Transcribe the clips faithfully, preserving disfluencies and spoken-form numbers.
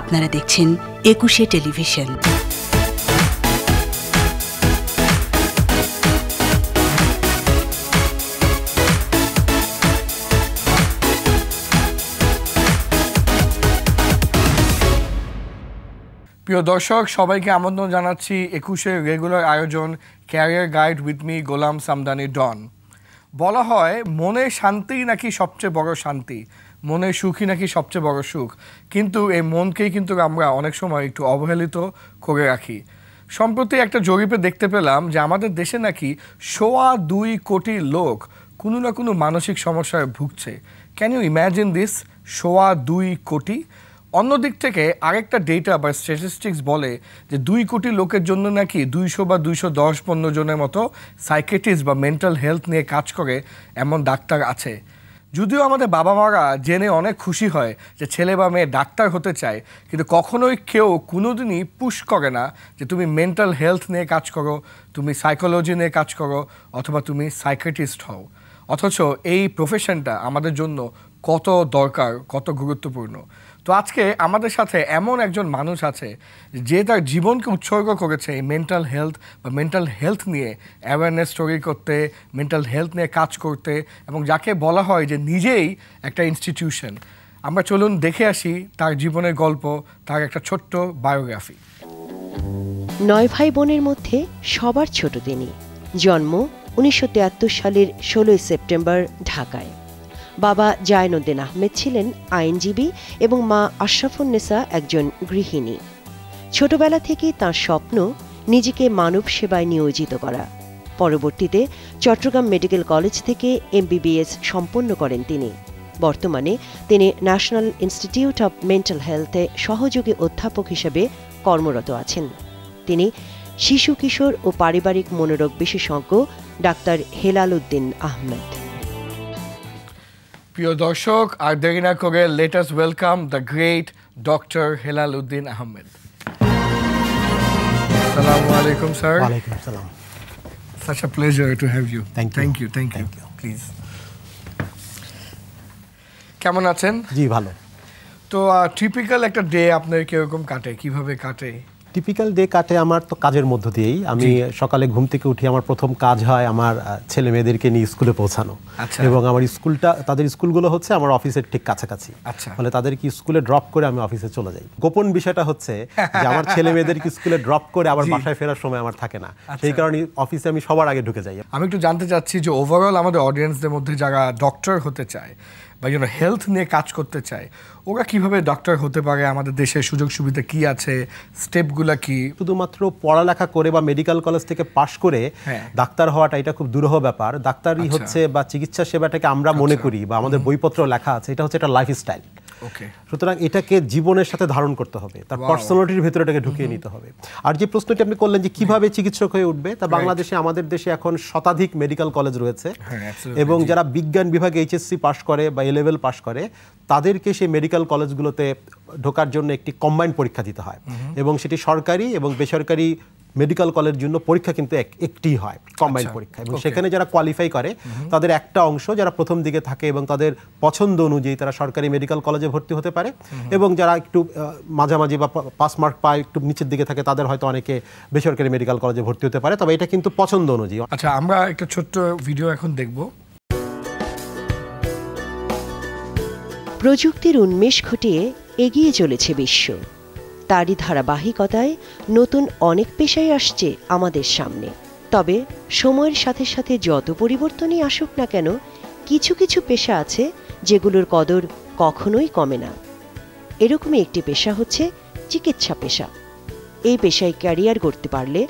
আপনারা দেখছেন একুশে টেলিভিশন। প্রিয় দর্শক, সবাইকে আমন্ত্রণ জানাচ্ছি একুশের রেগুলার আয়োজন career guide with me Golam Samdani Don. বলা হয় মনের শান্তি নাকি সবচেয়ে বড় শান্তি, মনের সুখই নাকি সবচেয়ে বড় সুখ, কিন্তু এই মনকেই কিন্তু আমরা অনেক সময় একটু অবহেলিত করে রাখি। সম্প্রতি একটা জরিপে দেখতে পেলাম যে আমাদের দেশে নাকি সোয়া দুই কোটি লোক কোনো না কোনো মানসিক সমস্যায় ভুগছে। ক্যান ইউ ইম্যাজিন দিস, সোয়া দুই কোটি। অন্যদিক থেকে আরেকটা ডেটা বা স্ট্যাটিস্টিক্স বলে যে দুই কোটি লোকের জন্য নাকি দুইশো বা দুইশো দশ পনেরো জনের মতো সাইকিয়াট্রিস্ট বা মেন্টাল হেলথ নিয়ে কাজ করে এমন ডাক্তার আছে। যদিও আমাদের বাবা মারা জেনে অনেক খুশি হয় যে ছেলে বা মেয়ে ডাক্তার হতে চায়, কিন্তু কখনোই কেউ কোনোদিনই পুশ করে না যে তুমি মেন্টাল হেলথ নিয়ে কাজ করো, তুমি সাইকোলজি নিয়ে কাজ করো, অথবা তুমি সাইকিয়াট্রিস্ট হও। অথচ এই প্রফেশনটা আমাদের জন্য কত দরকার, কত গুরুত্বপূর্ণ। তো আজকে আমাদের সাথে এমন একজন মানুষ আছে যে তার জীবনকে উৎসর্গ করেছে মেন্টাল হেলথ বা মেন্টাল হেলথ নিয়ে অ্যাওয়ারনেস তৈরি করতে, মেন্টাল হেলথ নিয়ে কাজ করতে, এবং যাকে বলা হয় যে নিজেই একটা ইনস্টিটিউশন। আমরা চলুন দেখে আসি তার জীবনের গল্প, তার একটা ছোট্ট বায়োগ্রাফি। নয় ভাই বোনের মধ্যে সবার ছোট তিনি। জন্ম উনিশশো তেয়াত্তর সালের ষোলোই সেপ্টেম্বর ঢাকায়। বাবা গোলাম উদ্দিন আহমেদ ছিলেন আইনজীবী এবং মা আশরাফুন্নেসা একজন গৃহিণী। ছোটবেলা থেকেই তার স্বপ্ন নিজেকে মানব সেবায় নিয়োজিত করা। পরবর্তীতে চট্টগ্রাম মেডিকেল কলেজ থেকে এমবিবিএস সম্পন্ন করেন তিনি। বর্তমানে তিনি ন্যাশনাল ইনস্টিটিউট অব মেন্টাল হেলথে সহযোগী অধ্যাপক হিসেবে কর্মরত আছেন। তিনি শিশু কিশোর ও পারিবারিক মনোরোগ বিশেষজ্ঞ ডাক্তার হেলাল উদ্দিন আহমেদ। প্রিয় দর্শক, আর দেরি না করে let us welcome the great doctor Helal Uddin Ahmed. আসসালামু আলাইকুম স্যার। ওয়ালাইকুম আসসালাম। Such a pleasure to have you. Thank you. Thank you. Thank you. Please. কেমন আছেন? জি ভালো। তো টিপিক্যাল একটা ডে আপনার কিরকম কাটে, কিভাবে কাটে? টিপিক্যাল ডে কাটে আমার তো কাজের মধ্য দিয়েই। আমি সকালে ঘুম থেকে উঠি, আমার প্রথম কাজ হয় আমার ছেলে মেয়েদেরকে নিয়ে স্কুলে পৌঁছানো, এবং আমার স্কুলটা তাদের স্কুলগুলো হচ্ছে আমার অফিসের ঠিক কাছাকাছি, ফলে তাদেরকে স্কুলে ড্রপ করে আমি অফিসে চলে যাই। গোপন বিষয়টা হচ্ছে যে আমার ছেলে মেয়েদেরকে স্কুলে ড্রপ করে আবার বাসায় ফেরার সময় আমার থাকে না, সেই কারণে অফিসে আমি সবার আগে ঢুকে যাই। আমি একটু জানতে চাচ্ছি যে ওভারঅল আমাদের অডিয়েন্সদের মধ্যে যারা ডক্টর হতে চায় বা যেন হেলথ নিয়ে কাজ করতে চায়, ওরা কিভাবে ডক্টর হতে পারে, আমাদের দেশে সুযোগ সুবিধা কি আছে, স্টেপগুলো কি? শুধুমাত্র পড়ালেখা করে বা মেডিকেল কলেজ থেকে পাশ করে ডাক্তার হওয়াটা এটা খুব দুরূহ ব্যাপার। ডাক্তারই হচ্ছে বা চিকিৎসা সেবাটাকে আমরা মনে করি বা আমাদের বইপত্র লেখা আছে, এটা হচ্ছে একটা লাইফস্টাইল। ওকে, সুতরাং এটাকে জীবনের সাথে ধারণ করতে হবে, তার পার্সোনালিটির ভিতরে এটাকে ঢুকিয়ে নিতে হবে। আর যে প্রশ্নটি আপনি করলেন যে কিভাবে চিকিৎসক হয়ে উঠবে, তা বাংলাদেশে আমাদের দেশে এখন শতাধিক মেডিকেল কলেজ রয়েছে, এবং যারা বিজ্ঞান বিভাগে এইচএসসি পাশ করে বা এ লেভেল পাশ করে তাদেরকে সেই মেডিকেল কলেজগুলোতে ঢোকার জন্য একটি কম্বাইন্ড পরীক্ষা দিতে হয়, এবং সেটি সরকারি এবং বেসরকারি মেডিকেল কলেজের জন্য পরীক্ষা কিন্তু এক একটি হয়, কম্বাইন্ড পরীক্ষা। এবং সেখানে যারা কোয়ালিফাই করে তাদের একটা অংশ যারা প্রথম দিকে থাকে এবং তাদের পছন্দ অনুযায়ী তারা সরকারি মেডিকেল কলেজে ভর্তি হতে পারে, এবং যারা একটু মাঝামাঝি বা পাস মার্ক পায়, একটু নিচের দিকে থাকে, তাদের হয়তো অনেকে বেসরকারি মেডিকেল কলেজে ভর্তি হতে পারে, তবে এটা কিন্তু পছন্দ অনুযায়ী। আচ্ছা, আমরা একটা ছোট্ট ভিডিও এখন দেখব। প্রযুক্তির উন্মেষ ঘটিয়ে এগিয়ে চলেছে বিশ্ব, তারই ধারাবাহিকতায় নতুন অনেক পেশাই আসছে আমাদের সামনে। তবে সময়ের সাথে সাথে যত পরিবর্তনই আসুক না কেন, কিছু কিছু পেশা আছে যেগুলোর কদর কখনোই কমে না। এরকমই একটি পেশা হচ্ছে চিকিৎসা পেশা। এই পেশায় ক্যারিয়ার গড়তে পারলে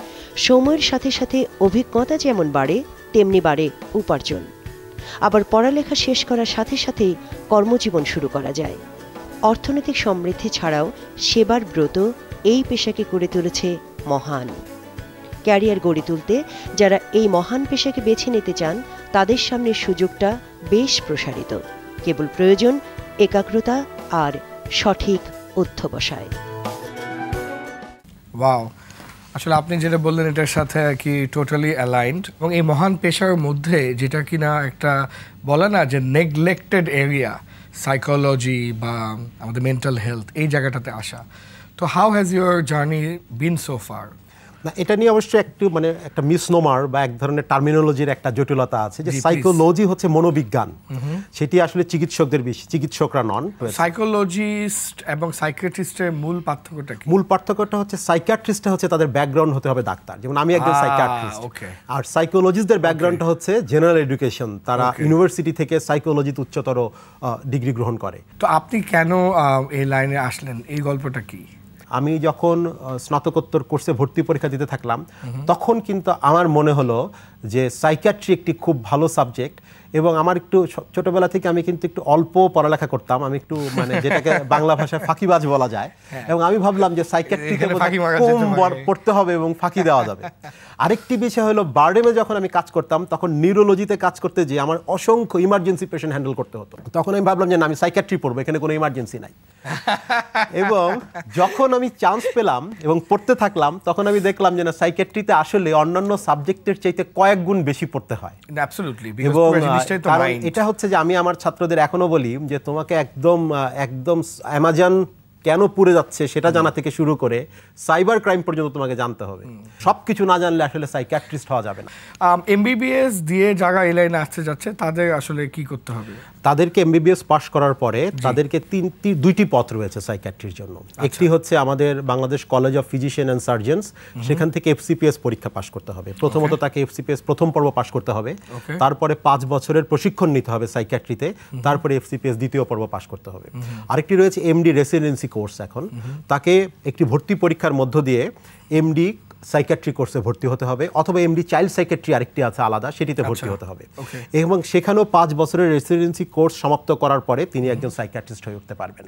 সময়ের সাথে সাথে অভিজ্ঞতা যেমন বাড়ে, তেমনি বাড়ে উপার্জন। আবার পড়ালেখা শেষ করার সাথে সাথেই কর্মজীবন শুরু করা যায়। অর্থনৈতিক সমৃদ্ধি ছাড়াও সেবার ব্রত এই পেশাকে করে তুলেছে মহান। ক্যারিয়ার গড়ে তুলতে যারা এই মহান পেশাকে বেছে নিতে চান, তাদের সামনে সুযোগটা বেশ প্রসারিত। কেবল প্রয়োজন একাগ্রতা আর সঠিক অধ্যবসায়। ওয়াও, আসলে আপনি যেটা বললেন এটার সাথে আর কি টোটালি অ্যালাইন্ড। এবং এই মহান পেশার মধ্যে যেটা কিনা একটা বলে না যে নেগলেক্টেড এরিয়া, সাইকোলজি বা আমাদের মেন্টাল হেলথ এই জায়গাটাতে আসা তো how has your journey been so far না এটা নিয়ে অবশ্যই একটু মানে একটা মিসনোমার বা এক ধরনের টার্মিনোলজির একটা জটিলতা আছে যে সাইকোলজি হচ্ছে মনোবিজ্ঞান সেটি আসলে চিকিৎসকদের বেশি চিকিৎসকরা নন সাইকোলজিস্ট এবং সাইকিয়াট্রিস্টের মূল পার্থক্যটা কি মূল পার্থক্যটা হচ্ছে সাইকিয়াট্রিস্টটা হচ্ছে তাদের ব্যাকগ্রাউন্ড হতে হবে ডাক্তার যেমন আমি একজন সাইকিয়াট্রিস্ট আর সাইকোলজিস্টদের ব্যাকগ্রাউন্ডটা হচ্ছে জেনারেল এডুকেশন তারা ইউনিভার্সিটি থেকে সাইকোলজিতে উচ্চতর ডিগ্রি গ্রহণ করে তো আপনি কেন এই লাইনে আসলেন এই গল্পটা কি আমি যখন স্নাতকোত্তর কোর্সে ভর্তি পরীক্ষা দিতে থাকলাম তখন কিন্তু আমার মনে হলো যে সাইকিয়াট্রি একটি খুব ভালো সাবজেক্ট এবং আমার একটু ছোটবেলা থেকে আমি কিন্তু একটু অল্প পড়ালেখা করতাম আমি একটু মানে যেটাকে বাংলা ভাষায় ফাঁকিবাজ বলা যায় এবং আমি ভাবলাম যে সাইকিয়াট্রিকে কম পড়তে হবে এবং ফাঁকি দেওয়া যাবে আরেকটি বিষয় হলো বারডেমে যখন আমি কাজ করতাম তখন নিউরোলজিতে কাজ করতে যে আমার অসংখ্য ইমার্জেন্সি পেশেন্ট হ্যান্ডেল করতে হতো তখন আমি ভাবলাম যে না আমি সাইকিয়াট্রি পড়বো এখানে কোনো ইমার্জেন্সি নাই এবং যখন আমি চান্স পেলাম এবং পড়তে থাকলাম তখন আমি দেখলাম যে না সাইকিয়াট্রিতে আসলে অন্যান্য সাবজেক্টের চাইতে কয়েক গুণ বেশি পড়তে হয় কারণ এটা হচ্ছে যে আমি আমার ছাত্রদের এখনো বলি যে তোমাকে একদম একদম অ্যামাজন কেন পুড়ে যাচ্ছে সেটা জানা থেকে শুরু করে সাইবার ক্রাইম পর্যন্ত তোমাকে জানতে হবে সবকিছু না জানলে আসলে সাইকিয়াট্রিস্ট হওয়া যাবে না এমবিবিএস দিয়ে যারা এই লাইনে আসতে যাচ্ছে তাদের আসলে কি করতে হবে তাদেরকে এমবিবিএস পাস করার পরে তাদেরকে তিনটি দুইটি পথ রয়েছে সাইকিয়াট্রির জন্য একটি হচ্ছে আমাদের Bangladesh college of physician and surgeons সেখান থেকে এফসিপিএস পরীক্ষা পাস করতে হবে প্রথমত তাকে এফসিপিএস প্রথম পর্ব পাস করতে হবে তারপরে পাঁচ বছরের প্রশিক্ষণ নিতে হবে সাইকিয়াট্রিতে তারপরে এফসিপিএস দ্বিতীয় পর্ব পাস করতে হবে আরেকটি রয়েছে এমডি রেসিডেন্সি কোর্স এখন তাকে একটি ভর্তি পরীক্ষার মধ্য দিয়ে এমডি সাইকিয়াট্রি কোর্সে ভর্তি হতে হবে অথবা এমডি চাইল্ড সাইকিয়াট্রি আরেকটি আছে আলাদা সেটিতে ভর্তি হতে হবে এবং সেখানেও পাঁচ বছরের রেসিডেন্সি কোর্স সমাপ্ত করার পরে তিনি একজন সাইকিয়াট্রিস্ট হয়ে উঠতে পারবেন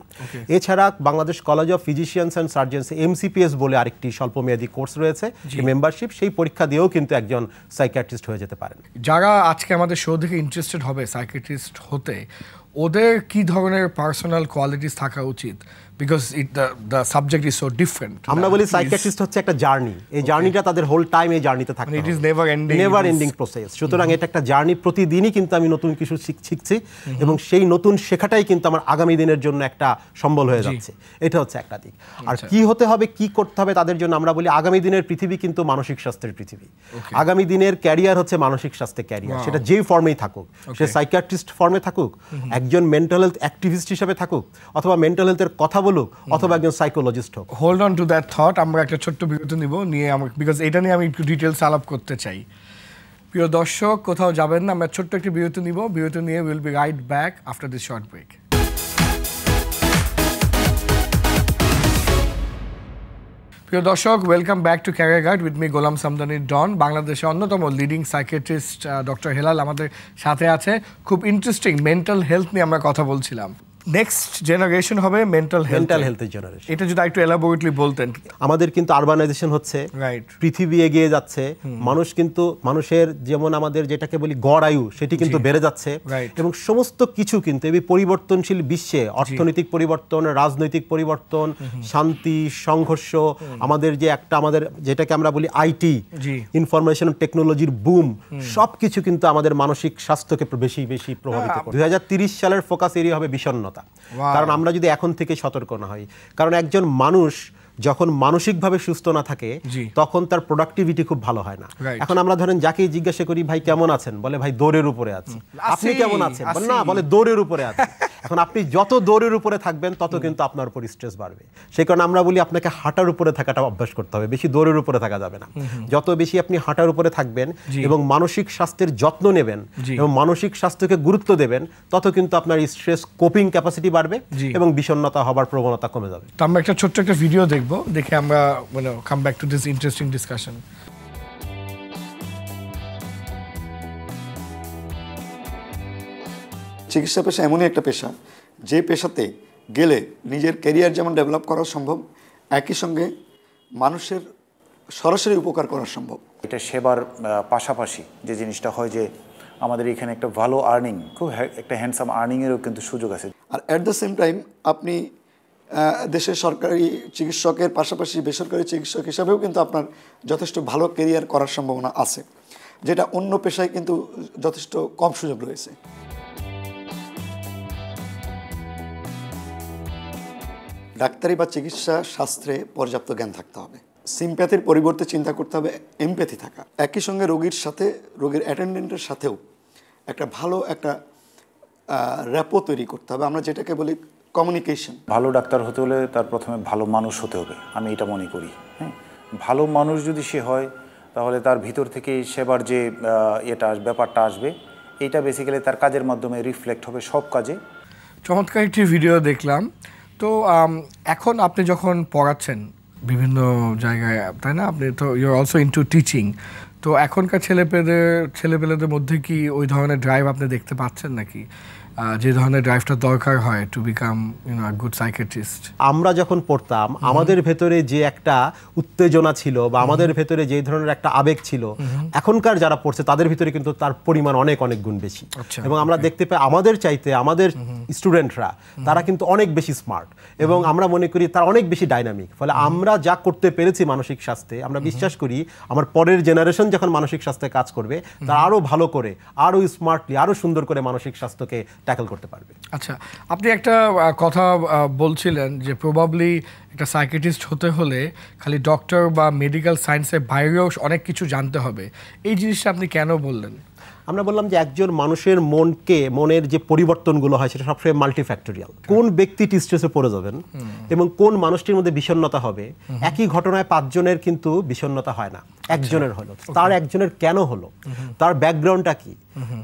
এছাড়া Bangladesh college of physicians and surgeons MCPS বলে আরেকটি স্বল্পমেয়াদী কোর্স রয়েছে মেম্বারশিপ সেই পরীক্ষা দিয়েও কিন্তু একজন সাইকিয়াট্রিস্ট হয়ে যেতে পারেন যারা আজকে আমাদের শো থেকে ইন্টারেস্টেড হবে সাইকিয়াট্রিস্ট হতে ওদের কি ধরনের পার্সোনাল কোয়ালিটিস থাকা উচিত because it the the subject is so different আমরা বলি সাইকিয়াট্রিস্ট হচ্ছে একটা জার্নি এই জার্নিটা তাদের হোল টাইম এই জার্নিতে থাকে it is never ending never ending process সুতরাং এটা একটা জার্নি প্রতিদিনই কিন্তু আমি নতুন কিছু শিখছি এবং সেই নতুন শেখাটাই কিন্তু আমার আগামী দিনের জন্য একটা সম্বল হয়ে যাচ্ছে এটা হচ্ছে একটা দিক আর কি হতে হবে কি করতে হবে তাদের জন্য আমরা বলি আগামী দিনের পৃথিবী কিন্তু মানসিক স্বাস্থ্যের পৃথিবী আগামী দিনের ক্যারিয়ার হচ্ছে মানসিক স্বাস্থ্যের ক্যারিয়ার সেটা যেই ফর্মেই থাকুক সে সাইকিয়াট্রিস্ট ফর্মে থাকুক একজন মেন্টাল হেলথ অ্যাক্টিভিস্ট হিসেবে থাকুক অথবা মেন্টাল হেলথের কথা বলুক অথবা একজন সাইকোলজিস্ট হোক hold on to that thought আমরা একটা ছোট্ট বিরতি নিব নিয়ে আমরা বিকজ এটা নিয়ে আমি একটু ডিটেলস আলাপ করতে চাই প্রিয় দর্শক কোথাও যাবেন না আমরা ছোট্ট একটি বিরতি নিব বিরতি নিয়ে will be right back after this short break প্রিয় দর্শক welcome back to career guide with me Golam Samdani Don বাংলাদেশের অন্যতম লিডিং সাইকিয়াট্রিস্ট ডক্টর হেলাল আমাদের সাথে আছে খুব ইন্টারেস্টিং মেন্টাল হেলথ নিয়ে আমরা কথা বলছিলাম নেক্সট জেনারেশন হবে মেন্টাল হেলথ মেন্টাল হেলথের জেনারেশন এটা যদি একটু এলাবোরেটলি বলতেন আমাদের কিন্তু আরবানাইজেশন হচ্ছে রাইট পৃথিবী এগিয়ে যাচ্ছে মানুষ কিন্তু মানুষের যেমন আমাদের যেটাকে বলি গড় আয়ু সেটি কিন্তু বেড়ে যাচ্ছে এবং সমস্ত কিছু কিন্তু এই পরিবর্তনশীল বিশ্বে অর্থনৈতিক পরিবর্তন রাজনৈতিক পরিবর্তন শান্তি সংঘর্ষ আমাদের যে একটা আমাদের যেটাকে আমরা বলি আইটি ইনফরমেশন টেকনোলজির বুম সব কিছু কিন্তু আমাদের মানসিক স্বাস্থ্যকে বেশি বেশি প্রভাবিত করে দুই হাজার তিরিশ সালের ফোকাস এরিয়া হবে বিষণ্ণতা কারণ আমরা যদি এখন থেকে সতর্ক না হই কারণ একজন মানুষ যখন মানসিকভাবে সুস্থ না থাকে তখন তার প্রোডাক্টিভিটি খুব ভালো হয় না এখন আমরা ধরেন যাকে জিজ্ঞাসা করি ভাই কেমন আছেন বলে ভাই দৌড়ের উপরে আছি আপনি কেমন আছেন না বলে দৌড়ের উপরে আছি এখন আপনি যত দৌড়ের উপরে থাকবেন তত কিন্তু আপনার উপর স্ট্রেস বাড়বে সেই কারণে আমরা বলি আপনাকে হাঁটার উপরে থাকাটা অভ্যাস করতে হবে বেশি দৌড়ের উপরে থাকা যাবে না যত বেশি আপনি হাঁটার উপরে থাকবেন এবং মানসিক স্বাস্থ্যের যত্ন নেবেন এবং মানসিক স্বাস্থ্যকে গুরুত্ব দেবেন তত কিন্তু আপনার স্ট্রেস কোপিং ক্যাপাসিটি বাড়বে এবং বিষণ্ণতা হবার প্রবণতা কমে যাবে তো আমরা একটা ছোট্ট একটা ভিডিও দেখব দেখে আমরা মানে come back to this interesting discussion চিকিৎসা পেশা এমনই একটা পেশা যে পেশাতে গেলে নিজের ক্যারিয়ার যেমন ডেভেলপ করা সম্ভব একই সঙ্গে মানুষের সরাসরি উপকার করা সম্ভব এটা সেবার পাশাপাশি যে জিনিসটা হয় যে আমাদের এখানে একটা ভালো আর্নিং খুব একটা হ্যান্ডসাম আর্নিংয়েরও কিন্তু সুযোগ আছে আর অ্যাট দ্য সেম টাইম আপনি দেশের সরকারি চিকিৎসকের পাশাপাশি বেসরকারি চিকিৎসক হিসাবেও কিন্তু আপনার যথেষ্ট ভালো ক্যারিয়ার করার সম্ভাবনা আছে যেটা অন্য পেশায় কিন্তু যথেষ্ট কম সুযোগ রয়েছে ডাক্তারি বা চিকিৎসা শাস্ত্রে পর্যাপ্ত জ্ঞান থাকতে হবে। সিম্প্যাথির পরিবর্তে চিন্তা করতে হবে এমপ্যাথি থাকা। একই সঙ্গে রোগীর সাথে রোগীর অ্যাটেন্ডেন্টের সাথেও একটা ভালো একটা র্যাপো তৈরি করতে হবে, আমরা যেটাকে বলি কমিউনিকেশন। ভালো ডাক্তার হতে হলে তার প্রথমে ভালো মানুষ হতে হবে, আমি এটা মনে করি। হ্যাঁ, ভালো মানুষ যদি সে হয় তাহলে তার ভিতর থেকে সেবার যে এটা ব্যাপারটা আসবে এইটা বেসিক্যালি তার কাজের মাধ্যমে রিফ্লেক্ট হবে সব কাজে। চমৎকার একটি ভিডিও দেখলাম। তো এখন আপনি যখন পড়াচ্ছেন বিভিন্ন জায়গায়, তাই না, আপনি তো you are also into teaching, তো এখনকার ছেলেপেলেদের ছেলেপেলেদের মধ্যে কি ওই ধরনের ড্রাইভ আপনি দেখতে পাচ্ছেন নাকি, যে ধরনের ড্রাইভটা দরকার হয় to become you know a good psychiatrist? আমরা যখন পড়তাম আমাদের ভেতরে যে একটা উত্তেজনা ছিল বা আমাদের ভেতরে যে ধরনের একটা আবেগ ছিল, এখনকার যারা পড়ছে তাদের ভিতরে কিন্তু তার পরিমাণ অনেক অনেক গুণ বেশি। এবং আমরা দেখতে পাই আমাদের চাইতে আমাদের স্টুডেন্টরা তারা কিন্তু অনেক বেশি স্মার্ট এবং আমরা মনে করি তারা অনেক বেশি ডাইনামিক। ফলে আমরা যা করতে পেরেছি মানসিক স্বাস্থ্যে, আমরা বিশ্বাস করি আমার পরের জেনারেশন যখন মানসিক স্বাস্থ্যে কাজ করবে তারা আরও ভালো করে, আরও স্মার্টলি, আরও সুন্দর করে মানসিক স্বাস্থ্যকে ট্যাকল করতে পারবে। আচ্ছা, আপনি একটা কথা বলছিলেন যে প্রবাবলি একটা সাইকিয়াট্রিস্ট হতে হলে খালি ডক্টর বা মেডিকেল সায়েন্সের বাইরেও অনেক কিছু জানতে হবে, এই জিনিসটা আপনি কেন বললেন? আমরা বললাম যে একজন মানুষের মনকে, মনের যে পরিবর্তনগুলো হয় সেটা সবসময় মাল্টিফ্যাক্টোরিয়াল। কোন ব্যক্তিটি স্ট্রেসে পড়ে যাবেন এবং কোন মানুষটির মধ্যে বিষণ্ণতা হবে, একই ঘটনায় পাঁচজনের কিন্তু বিষণ্ণতা হয় না, একজনের হলো। তার একজনের কেন হলো, তার ব্যাকগ্রাউন্ডটা কি,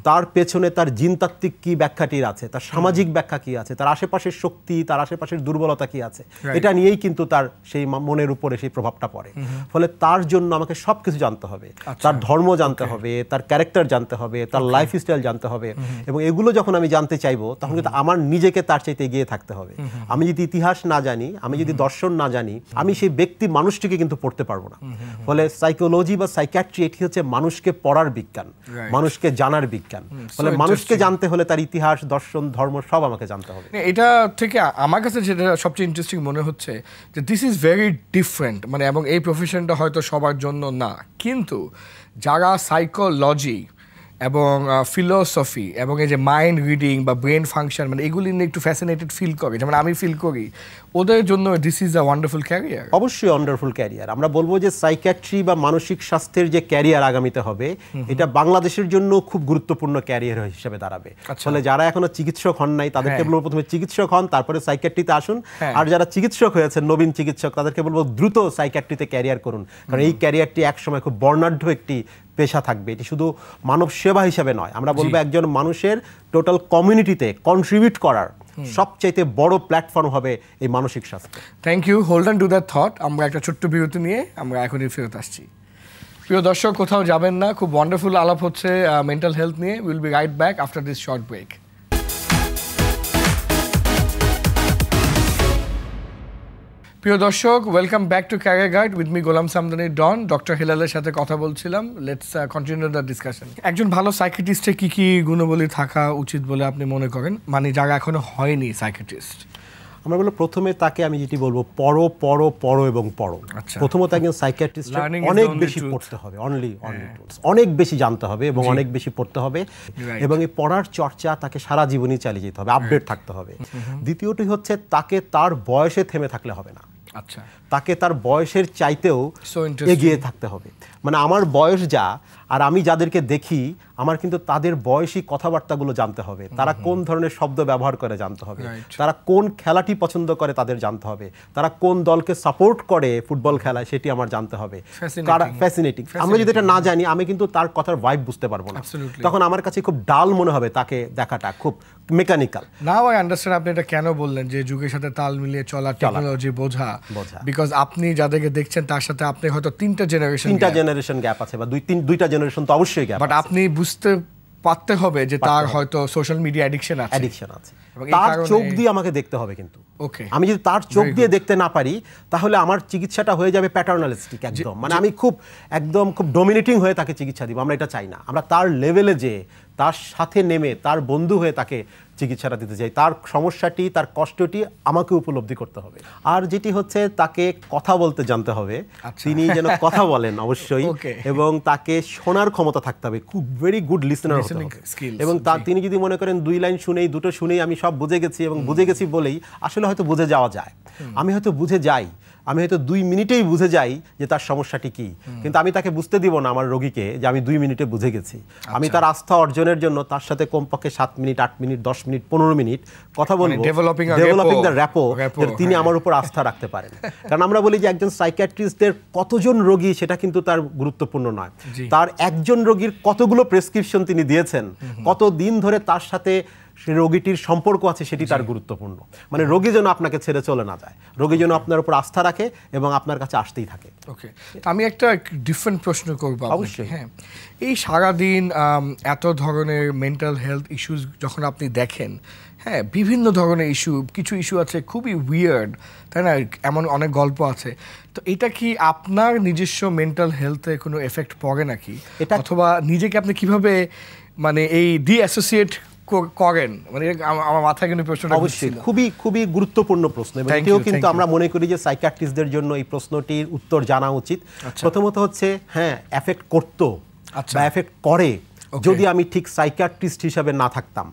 তার পেছনে তার জিনতাত্ত্বিক কি ব্যাখ্যাটির আছে, তার সামাজিক ব্যাখ্যা কি আছে, তার আশেপাশের শক্তি, তার আশেপাশের দুর্বলতা কি আছে, এটা নিয়েই কিন্তু তার সেই মনের উপরে সেই প্রভাবটা পড়ে। ফলে তার জন্য আমাকে সব কিছু জানতে হবে, তার ধর্ম জানতে হবে, তার ক্যারেক্টার জানতে হবে, তার লাইফস্টাইল জানতে হবে। এবং এগুলো যখন আমি জানতে চাইবো তখন কিন্তু আমার নিজেকে তার চাইতে এগিয়ে থাকতে হবে। আমি যদি ইতিহাস না জানি, আমি যদি দর্শন না জানি, আমি সেই ব্যক্তি মানুষটিকে কিন্তু পড়তে পারবো না। ফলে সাইকোলজি বা সাইকিয়াট্রি এটি হচ্ছে মানুষকে পড়ার বিজ্ঞান, মানুষকে জানার বিজ্ঞান। ফলে মানুষকে জানতে হলে তার ইতিহাস, দর্শন, ধর্ম সব আমাকে জানতে হবে। এটা থেকে আমার কাছে যেটা সবচেয়ে ইন্টারেস্টিং মনে হচ্ছে যে দিস ইজ ভেরি ডিফারেন্ট, মানে এবং এই প্রফেশনটা হয়তো সবার জন্য না, কিন্তু যারা সাইকোলজি এবং ফিলোসফি এবং এই যে মাইন্ড রিডিং বা ব্রেন ফাংশন, মানে এগুলি নিয়ে একটু ফ্যাসিনেটেড ফিল করে, যেমন আমি ফিল করি, ওদের জন্য this is a wonderful career. অবশ্যই ওয়ান্ডারফুল ক্যারিয়ার। আমরা বলবো যে সাইকিয়াট্রি বা মানসিক স্বাস্থ্যের যে ক্যারিয়ার আগামীতে হবে এটা বাংলাদেশের জন্য খুব গুরুত্বপূর্ণ ক্যারিয়ার হিসেবে দাঁড়াবে। ফলে যারা এখনো চিকিৎসক হন নাই তাদেরকে বলবো প্রথমে চিকিৎসক হন, তারপরে সাইকিয়াট্রিতে আসুন। আর যারা চিকিৎসক হয়েছেন, নবীন চিকিৎসক, তাদেরকে বলবো দ্রুত সাইকিয়াট্রিতে ক্যারিয়ার করুন, কারণ এই ক্যারিয়ারটি একসময় খুব বর্ণাঢ্য একটি পেশা থাকবে। এটি শুধু মানব সেবা হিসাবে নয়, আমরা বলবো একজন মানুষের টোটাল কমিউনিটিতে কন্ট্রিবিউট করার সবচাইতে বড় প্ল্যাটফর্ম হবে এই মানসিক স্বাস্থ্য। Thank you. Hold on to that thought. আমরা একটা ছোট্ট বিরতি নিয়ে আমরা এখনই ফেরত আসছি। প্রিয় দর্শক, কোথাও যাবেন না, খুব ওয়ান্ডারফুল আলাপ হচ্ছে মেন্টাল হেলথ নিয়ে। Will be right back after this short break. প্রিয় দর্শক, welcome back to career guide with me Golam Samdani Don. Doctor হেলালের সাথে কথা বলছিলাম। Let's continue the discussion. একজন ভালো সাইকিয়াট্রিস্টের কী কী গুণাবলী থাকা উচিত বলে আপনি মনে করেন, মানে যারা এখনও হয়নি সাইকিয়াট্রিস্ট? আমরা বলবো প্রথমে তাকে আমি যেটি বলবো পড়ো, পড়ো, পড়ো এবং পড়ো। প্রথমত একজন সাইকিয়াট্রিস্ট অনেক বেশি পড়তে হবে, অনলি অনলি টুলস, অনেক বেশি জানতে হবে এবং অনেক বেশি পড়তে হবে। এবং এই পড়ার চর্চা তাকে সারা জীবনই চালিয়ে যেতে হবে, আপডেট থাকতে হবে। দ্বিতীয়টি হচ্ছে তাকে তার বয়সে থেমে থাকলে হবে না। আচ্ছা, তাকে তার বয়সের চাইতেও এগিয়ে থাকতে হবে। মানে আমার বয়স যা আর আমি যাদেরকে দেখি, আমার কিন্তু তাদের বয়সী কথাবার্তাগুলো জানতে হবে, তারা কোন ধরনের শব্দ ব্যবহার করে জানতে হবে, তারা কোন খেলাটি পছন্দ করে তাদের জানতে হবে, তারা কোন দলকে সাপোর্ট করে ফুটবল খেলায় সেটি আমার জানতে হবে। ফ্যাসিনেটিং। আমরা যদি এটা না জানি আমি কিন্তু তার কথার ভাইব বুঝতে পারবো না, তখন আমার কাছে খুব ডাল মনে হবে তাকে দেখাটা, খুব মেকানিক্যাল। নাও আই আন্ডারস্ট্যান্ড আপনি এটা কেন বললেন যে যুগের সাথে তাল মিলিয়ে চলা, টেকনোলজি বোঝা, বিকজ আপনি যাদেরকে দেখছেন তার সাথে আপনি হয়তো তিনটা জেনারেশন তিনটা জেনারেশন গ্যাপ আছে বা দুই তিন দুইটা জেনারেশন তো অবশ্যই গ্যাপ, বাট আপনি বুঝতে পারতে হবে যে তার হয়তো সোশ্যাল মিডিয়া অ্যাডিকশন আছে, অ্যাডিকশন আছে। তার চোখ দিয়ে আমাকে দেখতে হবে কিন্তু। ওকে, আমি যদি তার চোখ দিয়ে দেখতে না পারি তাহলে আমার চিকিৎসাটা হয়ে যাবে প্যাটার্নালিস্টিক একদম, মানে আমি খুব একদম খুব ডমিনেটিং হয়ে তাকে চিকিৎসা দিব, আমরা এটা চাই না। আমরা তার লেভেলে যে তার সাথে নেমে তার বন্ধু হয়ে তাকে চিকিৎসাটা দিতে যাই তার সমস্যাটি তার কষ্টটি আমাকে উপলব্ধি করতে হবে আর যেটি হচ্ছে তাকে কথা বলতে জানতে হবে তিনি যেন কথা বলেন অবশ্যই এবং তাকে শোনার ক্ষমতা থাকতে হবে খুব ভেরি গুড লিসেনার হতে হবে এবং তা তিনি যদি মনে করেন দুই লাইন শুনেই দুটো শুনেই আমি সব বুঝে গেছি এবং বুঝে গেছি বলেই আসলে হয়তো বুঝে যাওয়া যায় আমি হয়তো বুঝে যাই আমি হয়তো দুই মিনিটেই বুঝে যাই যে তার সমস্যাটি কি কিন্তু আমি তাকে বুঝতে দিব না আমার রোগীকে যে আমি দুই মিনিটে বুঝে গেছি আমি তার আস্থা অর্জনের জন্য তার সাথে কমপক্ষে সাত মিনিট আট মিনিট দশ মিনিট পনেরো মিনিট কথা বলবো ডেভেলপিং দ্য র্যাপো যাতে তিনি আমার উপর আস্থা রাখতে পারেন কারণ আমরা বলি যে একজন সাইকিয়াট্রিস্টের কতজন রোগী সেটা কিন্তু তার গুরুত্বপূর্ণ নয় তার একজন রোগীর কতগুলো প্রেসক্রিপশন তিনি দিয়েছেন কত দিন ধরে তার সাথে সেই রোগীটির সম্পর্ক আছে সেটি তার গুরুত্বপূর্ণ মানে রোগী যেন আপনাকে ছেড়ে চলে না যায় রোগী যেন আপনার উপর আস্থা রাখে এবং আপনার কাছে আসতেই থাকে ওকে আমি একটা ডিফারেন্ট প্রশ্ন করব অবশ্যই হ্যাঁ এই সারা দিন এত ধরনের মেন্টাল হেলথ ইস্যুস যখন আপনি দেখেন হ্যাঁ বিভিন্ন ধরনের ইস্যু কিছু ইস্যু আছে খুবই উইয়ার্ড তাই না এমন অনেক গল্প আছে তো এটা কি আপনার নিজস্ব মেন্টাল হেলথে কোনো এফেক্ট পড়ে নাকি অথবা নিজেকে আপনি কিভাবে মানে এই ডি অ্যাসোসিয়েট করেন মানে আমার মাথায় কিন্তু প্রশ্নটা অবশ্যই খুবই খুবই গুরুত্বপূর্ণ প্রশ্ন এবং এটিও কিন্তু আমরা মনে করি যে সাইকিয়াট্রিস্টদের জন্য এই প্রশ্নটির উত্তর জানা উচিত প্রথমত হচ্ছে হ্যাঁ এফেক্ট করতো আচ্ছা এফেক্ট করে যদি আমি ঠিক সাইকিয়াট্রিস্ট হিসেবে না থাকতাম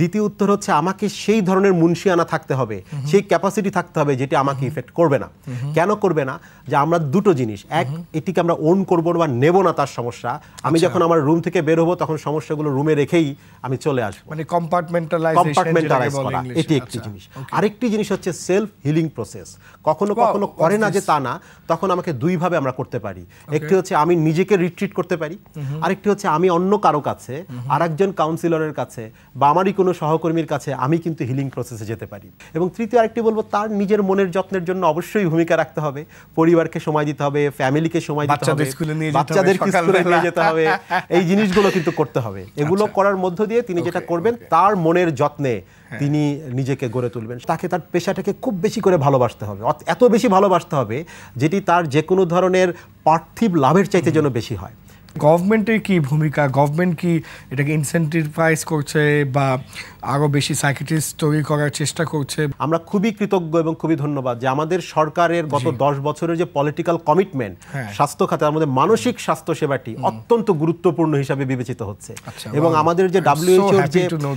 দ্বিতীয় উত্তর হচ্ছে আমাকে সেই ধরনের মুনশিয়ানা থাকতে হবে সেই ক্যাপাসিটি থাকতে হবে যেটি আমাকে ইফেক্ট করবে না কেন করবে না যে আমরা দুটো জিনিস এক এটিকে আমরা ওন করবো বা নেব না তার সমস্যা আমি যখন আমার রুম থেকে বের হবো তখন সমস্যাগুলো রুমে রেখেই আমি চলে আসবো মানে কম্পার্টমেন্টালাইজ কম্পার্টমেন্টালাইজ করা এটি একটি জিনিস আরেকটি জিনিস হচ্ছে সেলফ হিলিং প্রসেস কখনো কখনো করে না যে তা না তখন আমাকে দুইভাবে আমরা করতে পারি একটি হচ্ছে আমি নিজেকে রিট্রিট করতে পারি আরেকটি হচ্ছে আমি অন্য কারো কাছে আরেকজন কাউন্সিলরের কাছে বা আমারই কোনো সহকর্মীর কাছে আমি কিন্তু হিলিং প্রসেসে যেতে পারি এবং তৃতীয় আরেকটি বলবো তার নিজের মনের যত্নের জন্য অবশ্যই ভূমিকা রাখতে হবে পরিবারকে সময় দিতে হবে ফ্যামিলিকে সময় দিতে হবে বাচ্চাদের স্কুলে নিয়ে যেতে হবে এই জিনিসগুলো কিন্তু করতে হবে এগুলো করার মধ্য দিয়ে তিনি যেটা করবেন তার মনের যত্নে তিনি নিজেকে গড়ে তুলবেন তাকে তার পেশাটাকে খুব বেশি করে ভালোবাসতে হবে এত বেশি ভালোবাসতে হবে যেটি তার যে কোনো ধরনের পার্থিব লাভের চাইতে যেন বেশি হয় গভর্নমেন্টের কি ভূমিকা গভর্নমেন্ট কি এটাকে ইনসেন্টিভাইজ করছে বা আরও বেশি সাইকিয়াট্রিস্ট তৈরি করার চেষ্টা করছে আমরা খুবই কৃতজ্ঞ এবং খুবই ধন্যবাদ যে আমাদের সরকারের গত দশ বছরের যে পলিটিক্যাল কমিটমেন্ট স্বাস্থ্য খাতে আমাদের মানসিক স্বাস্থ্য সেবাটি অত্যন্ত গুরুত্বপূর্ণ হিসাবে বিবেচিত হচ্ছে এবং আমাদের যে ডাব্লিউএইচও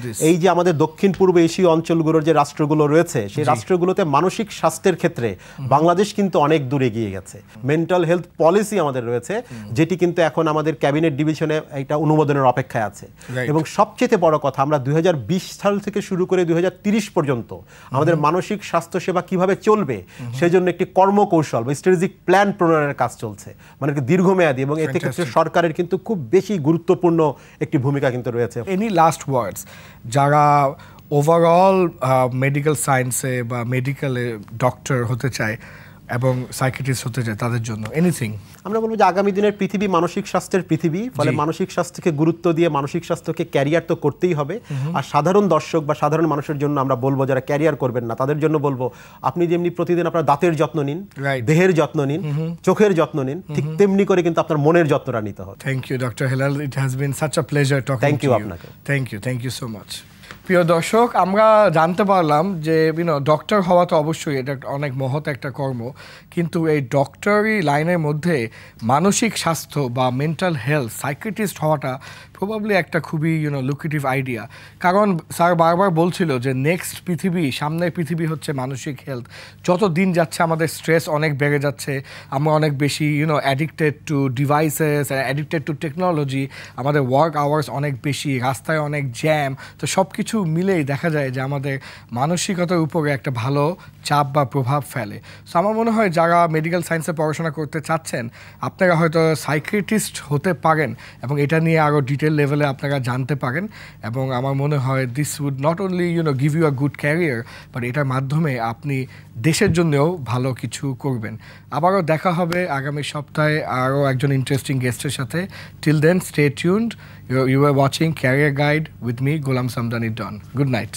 যে এই যে আমাদের দক্ষিণ পূর্ব এশীয় অঞ্চলগুলোর যে রাষ্ট্রগুলো রয়েছে সেই রাষ্ট্রগুলোতে মানসিক স্বাস্থ্যের ক্ষেত্রে বাংলাদেশ কিন্তু অনেক দূর এগিয়ে গেছে মেন্টাল হেলথ পলিসি আমাদের রয়েছে যেটি কিন্তু এখন আমাদের ক্যাবিনেট ডিভিশনে এটা অনুমোদনের অপেক্ষায় আছে এবং সবচেয়ে বড় কথা আমরা দুই হাজার বিশ সাল থেকে শুরু করে দুই হাজার ত্রিশ পর্যন্ত আমাদের মানসিক স্বাস্থ্য সেবা কিভাবে চলবে সেজন্য একটি কর্মকৌশল বা স্ট্র্যাটেজিক প্ল্যান প্রণয়নের কাজ চলছে মানে দীর্ঘমেয়াদী এবং এতে ক্ষেত্রে সরকারের কিন্তু খুব বেশি গুরুত্বপূর্ণ একটি ভূমিকা কিন্তু রয়েছে এনি লাস্ট ওয়ার্ডস যারা ওভারঅল মেডিকেল সায়েন্সে বা মেডিকেলে ডক্টর হতে চায় এবং সাইকিয়াট্রিস্ট হতে চায় তাদের জন্য এনিথিং আমরা বলবো যে আগামী দিনের পৃথিবী মানসিক স্বাস্থ্যের পৃথিবী ফলে মানসিক স্বাস্থ্যকে গুরুত্ব দিয়ে মানসিক স্বাস্থ্যকে ক্যারিয়ার তো করতেই হবে আর সাধারণ দর্শক বা সাধারণ মানুষের জন্য আমরা বলবো যারা ক্যারিয়ার করবেন না তাদের জন্য বলবো আপনি যেমনি প্রতিদিন আপনার দাঁতের যত্ন নিন দেহের যত্ন নিন চোখের যত্ন নিন ঠিক তেমনি করে কিন্তু আপনার মনের যত্নটা নিতে হবে thank you doctor Helal it has been such a pleasure talking thank you আপনাকে thank you thank you so much প্রিয় দর্শক আমরা জানতে পারলাম যে ইউনো ডক্টর হওয়া তো অবশ্যই এটা অনেক মহৎ একটা কর্ম কিন্তু এই ডক্টরি লাইনের মধ্যে মানসিক স্বাস্থ্য বা মেন্টাল হেলথ সাইকিয়াট্রিস্ট হওয়াটা প্রবাবলি একটা খুবই ইউনো লুক্রেটিভ আইডিয়া কারণ স্যার বারবার বলছিল যে নেক্সট পৃথিবী সামনের পৃথিবী হচ্ছে মানসিক হেলথ যত দিন যাচ্ছে আমাদের স্ট্রেস অনেক বেড়ে যাচ্ছে আমরা অনেক বেশি you know addicted to devices addicted to technology আমাদের ওয়ার্ক আওয়ার্স অনেক বেশি রাস্তায় অনেক জ্যাম তো সব কিছু মিলেই দেখা যায় যে আমাদের মানসিকতার উপরে একটা ভালো চাপ বা প্রভাব ফেলে সো আমার মনে হয় যারা মেডিকেল সায়েন্সে পড়াশোনা করতে চাচ্ছেন আপনারা হয়তো সাইকিয়াট্রিস্ট হতে পারেন এবং এটা নিয়ে আরও ডিটেল লেভেলে আপনারা জানতে পারেন এবং আমার মনে হয় this would not only you know give you a good career but এটার মাধ্যমে আপনি দেশের জন্যও ভালো কিছু করবেন আবারও দেখা হবে আগামী সপ্তাহে আরও একজন ইন্টারেস্টিং গেস্টের সাথে till then stay tuned You, you were watching Career Guide with me, Golam Samdani Don. Good night.